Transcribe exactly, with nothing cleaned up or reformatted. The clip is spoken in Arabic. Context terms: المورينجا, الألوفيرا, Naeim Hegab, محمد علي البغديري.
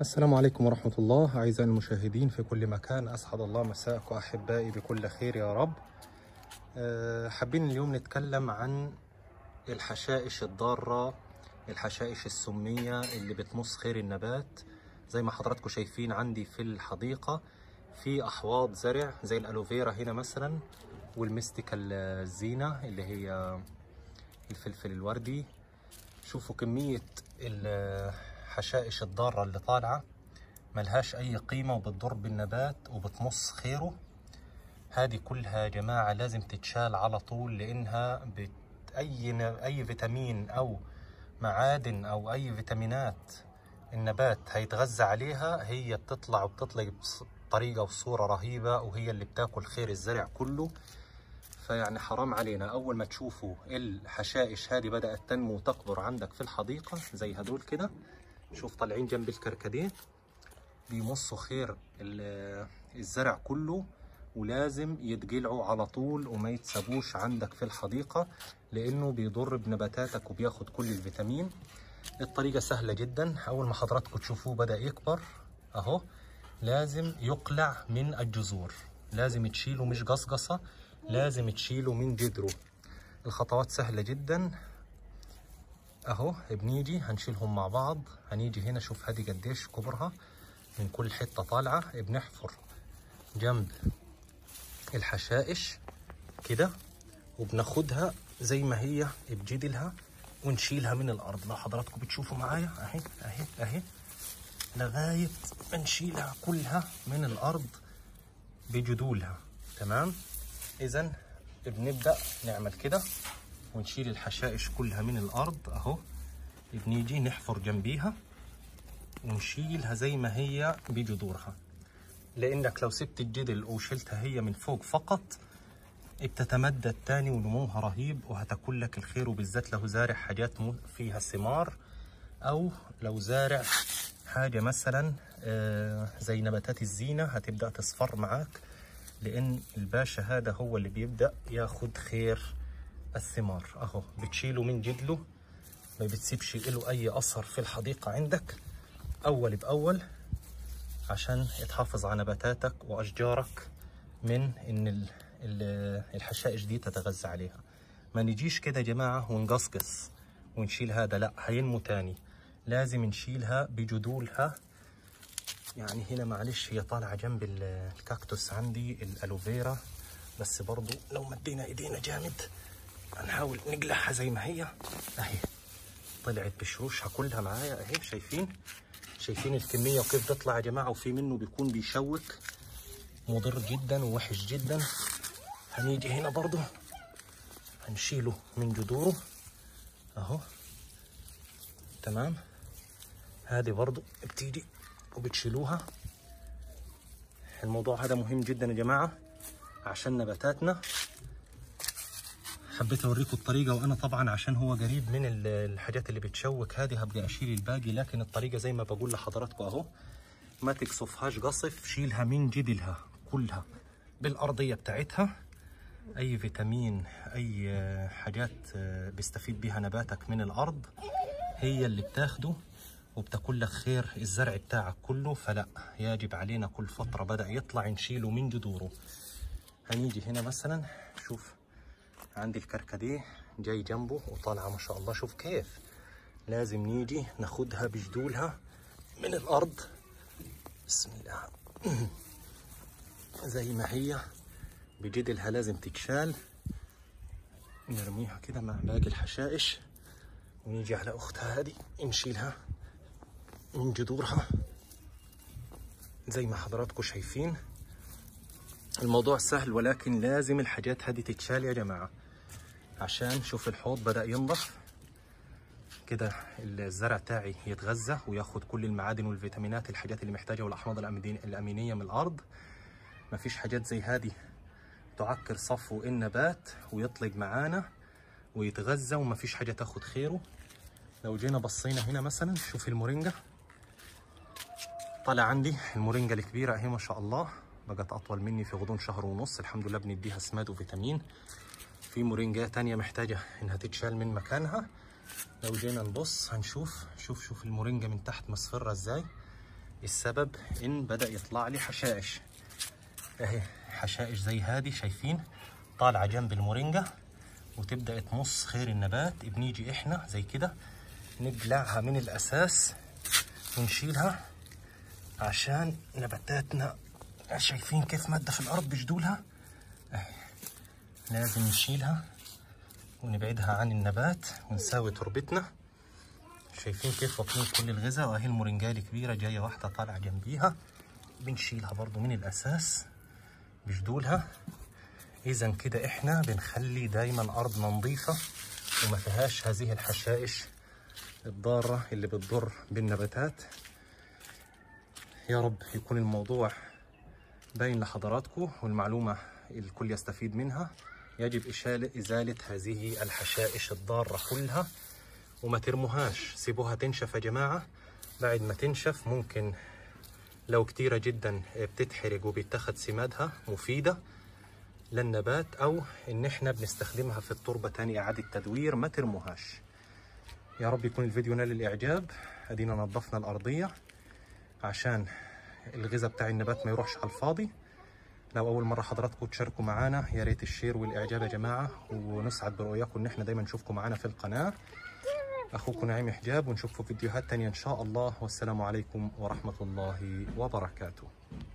السلام عليكم ورحمة الله. أعزائي المشاهدين في كل مكان، أسعد الله مساءكم أحبائي بكل خير يا رب. أه حابين اليوم نتكلم عن الحشائش الضارة، الحشائش السمية اللي بتمص خير النبات. زي ما حضراتكم شايفين عندي في الحديقة في أحواض زرع زي الألوفيرا هنا مثلا، والميستيكال الزينة اللي هي الفلفل الوردي. شوفوا كمية الحشائش الضارة اللي طالعة، ملهاش أي قيمة وبتضر بالنبات وبتمص خيره. هذه كلها يا جماعة لازم تتشال على طول، لأنها بت... أي... أي فيتامين أو معادن أو أي فيتامينات النبات هيتغذى عليها هي بتطلع وبتطلع بطريقة وصورة رهيبة، وهي اللي بتاكل خير الزرع كله. فيعني حرام علينا. أول ما تشوفوا الحشائش هذه بدأت تنمو وتكبر عندك في الحديقة زي هدول كده، شوف طالعين جنب الكركديه، بيمصوا خير الزرع كله، ولازم يتقلعوا على طول وما يتسابوش عندك في الحديقة، لأنه بيضر بنباتاتك وبياخد كل الفيتامين. الطريقة سهلة جدا، أول ما حضراتكم تشوفوه بدأ يكبر أهو لازم يقلع من الجذور، لازم تشيله مش قصقصة، لازم تشيله من جذره. الخطوات سهلة جدا اهو، بنيجي هنشيلهم مع بعض، هنيجي هنا شوف هذه قديش كبرها من كل حتة طالعة. بنحفر جنب الحشائش كده وبناخدها زي ما هي بجدلها ونشيلها من الارض. لو حضراتكم بتشوفوا معايا اهي اهي اهي لغاية ما نشيلها كلها من الارض بجدولها. تمام، إذا بنبدأ نعمل كده ونشيل الحشائش كلها من الأرض أهو، بنيجي نحفر جنبيها ونشيلها زي ما هي بجذورها، لأنك لو سبت الجدل وشلتها هي من فوق فقط بتتمدد تاني ونموها رهيب وهتاكل لك الخير. وبالذات لو زارع حاجات فيها ثمار، أو لو زارع حاجة مثلا زي نباتات الزينة هتبدأ تصفر معاك، لأن الباشا هذا هو اللي بيبدأ ياخد خير الثمار. أهو بتشيله من جدله، ما بتسيبش له أي أثر في الحديقة عندك أول بأول، عشان تحافظ على نباتاتك وأشجارك من إن الحشائش دي تتغذى عليها. ما نجيش كده يا جماعة ونقصقص ونشيل هذا، لأ هينمو تاني، لازم نشيلها بجذورها. يعني هنا معلش هي طالعه جنب الكاكتوس عندي الالوفيرا، بس برضو لو مدينا ايدينا جامد هنحاول نقلعها زي ما هي اهي، طلعت بشروشها كلها معايا اهي. شايفين شايفين الكميه وكيف بتطلع يا جماعه، وفي منه بيكون بيشوك مضر جدا ووحش جدا. هنيجي هنا برضو هنشيله من جذوره اهو. تمام، هذه برضو بتيجي وبتشيلوها. الموضوع هذا مهم جدا يا جماعة عشان نباتاتنا. حبيت اوريكم الطريقة، وانا طبعا عشان هو قريب من الحاجات اللي بتشوك هذه هبقى اشيل الباقي، لكن الطريقة زي ما بقول لحضراتكم اهو، ما تقصفهاش قصف، شيلها من جدلها كلها بالأرضية بتاعتها. اي فيتامين اي حاجات بيستفيد بيها نباتك من الارض هي اللي بتاخده وبتاكل لك خير الزرع بتاعك كله. فلا، يجب علينا كل فتره بدا يطلع نشيله من جذوره. هنيجي هنا مثلا شوف عندي الكركديه جاي جنبه وطالعه ما شاء الله، شوف كيف لازم نيجي ناخدها بجدولها من الارض بسم الله زي ما هي بجدلها، لازم تتشال. نرميها كده مع باقي الحشائش، ونيجي على اختها هذه نشيلها من جذورها زي ما حضراتكم شايفين. الموضوع سهل، ولكن لازم الحاجات هذه تتشال يا جماعة، عشان شوف الحوض بدأ ينضف كده، الزرع تاعي يتغذى وياخد كل المعادن والفيتامينات الحاجات اللي محتاجها والأحماض الأمينية من الأرض. مفيش حاجات زي هذه تعكر صفو النبات ويطلق معانا ويتغذى ومفيش حاجة تاخد خيره. لو جينا بصينا هنا مثلا شوف المورينجا، طلع عندي المورينجا الكبيرة اهي ما شاء الله، بقت أطول مني في غضون شهر ونص الحمد لله، بنديها سماد وفيتامين. في مورينجا تانية محتاجة إنها تتشال من مكانها. لو جينا نبص هنشوف، شوف شوف المورينجا من تحت مصفرة إزاي، السبب ان بدأ يطلع لي حشائش، اهي حشائش زي هادي شايفين طالعه جنب المورينجا وتبدأ تمص خير النبات. بنيجي احنا زي كده نبلعها من الاساس ونشيلها عشان نباتاتنا شايفين كيف ماده في الارض بجدولها، اهي لازم نشيلها ونبعدها عن النبات ونساوي تربتنا. شايفين كيف واكلين كل الغذاء، واهي المورنجالي كبيره جايه واحده طالعه جنبيها، بنشيلها برضو من الاساس بجدولها. اذا كده احنا بنخلي دايما ارضنا نظيفه وما فيهاش هذه الحشائش الضاره اللي بتضر بالنباتات. يا رب يكون الموضوع باين لحضراتكم والمعلومه الكل يستفيد منها. يجب ازاله هذه الحشائش الضاره كلها وما ترموهاش، سيبوها تنشف يا جماعه. بعد ما تنشف ممكن لو كتيره جدا بتتحرق وبيتاخد سمادها مفيده للنبات، او ان احنا بنستخدمها في التربه تاني اعاده تدوير، ما ترموهاش. يا رب يكون الفيديو نال الاعجاب. ادينا نظفنا الارضيه عشان الغذاء بتاع النبات ما يروحش على الفاضي. لو اول مره حضراتكم تشاركوا معانا يا ريت الشير والاعجاب يا جماعه، ونسعد برؤياكم ان احنا دايما نشوفكم معانا في القناه. اخوكم نعيم حجاب، ونشوفكم في فيديوهات تانية ان شاء الله، والسلام عليكم ورحمه الله وبركاته.